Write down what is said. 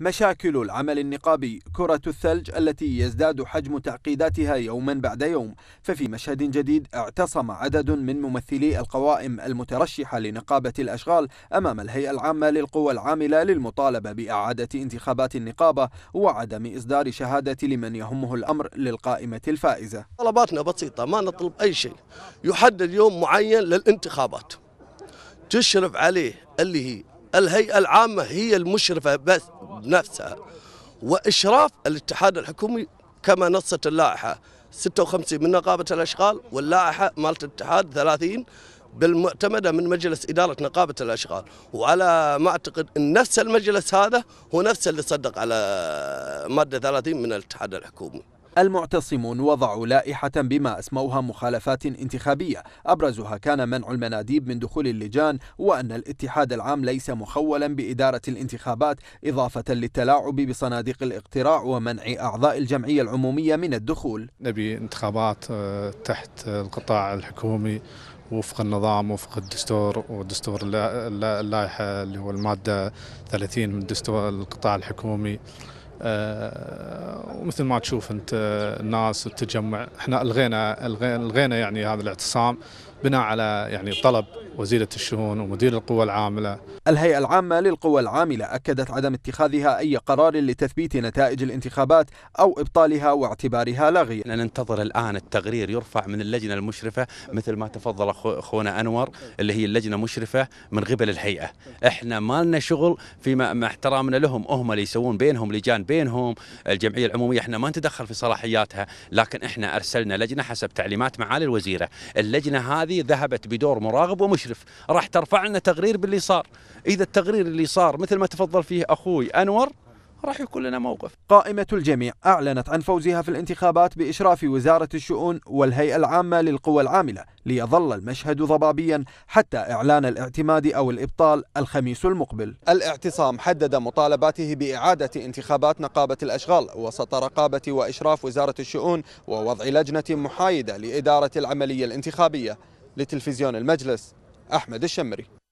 مشاكل العمل النقابي، كرة الثلج التي يزداد حجم تعقيداتها يوما بعد يوم. ففي مشهد جديد اعتصم عدد من ممثلي القوائم المترشحة لنقابة الأشغال أمام الهيئة العامة للقوى العاملة للمطالبة بإعادة انتخابات النقابة وعدم إصدار شهادة لمن يهمه الأمر للقائمة الفائزة. طلباتنا بسيطة، ما نطلب أي شيء، يحدد يوم معين للانتخابات تشرف عليه اللي هي الهيئة العامة، هي المشرفة بس بنفسها، وإشراف الاتحاد الحكومي كما نصت اللائحة 56 من نقابة الأشغال، واللائحة مالت الاتحاد 30 بالمعتمدة من مجلس إدارة نقابة الأشغال. وعلى ما أعتقد أن نفس المجلس هذا هو نفس اللي صدق على مادة 30 من الاتحاد الحكومي. المعتصمون وضعوا لائحة بما أسموها مخالفات انتخابية، أبرزها كان منع المناديب من دخول اللجان، وأن الاتحاد العام ليس مخولا بإدارة الانتخابات، إضافة للتلاعب بصناديق الاقتراع ومنع أعضاء الجمعية العمومية من الدخول. نبي انتخابات تحت القطاع الحكومي وفق النظام وفق الدستور، ودستور اللائحة اللي هو المادة 30 من دستور القطاع الحكومي. ومثل ما تشوف انت الناس والتجمع، احنا الغينا يعني هذا الاعتصام بناء على يعني طلب وزيرة الشؤون ومدير القوى العاملة. الهيئة العامة للقوى العاملة أكدت عدم اتخاذها أي قرار لتثبيت نتائج الانتخابات أو إبطالها واعتبارها لاغية. ننتظر الآن التقرير يرفع من اللجنة المشرفة مثل ما تفضل أخونا أنور، اللي هي اللجنة مشرفة من قبل الهيئة. احنا ما لنا شغل فيما مع احترامنا لهم، هم اللي يسوون بينهم لجان بينهم الجمعية العمومية، احنا ما نتدخل في صلاحياتها. لكن احنا أرسلنا لجنة حسب تعليمات معالي الوزيرة، اللجنة هذه ذهبت بدور مراقب ومشرف، راح ترفع لنا تقرير باللي صار. إذا التقرير اللي صار مثل ما تفضل فيه أخوي أنور راح يكون لنا موقف. قائمة الجميع أعلنت عن فوزها في الانتخابات بإشراف وزارة الشؤون والهيئة العامة للقوى العاملة، ليظل المشهد ضبابيا حتى إعلان الاعتماد أو الإبطال الخميس المقبل. الاعتصام حدد مطالباته بإعادة انتخابات نقابة الأشغال وسط رقابة وإشراف وزارة الشؤون ووضع لجنة محايدة لإدارة العملية الانتخابية. لتلفزيون المجلس، أحمد الشمري.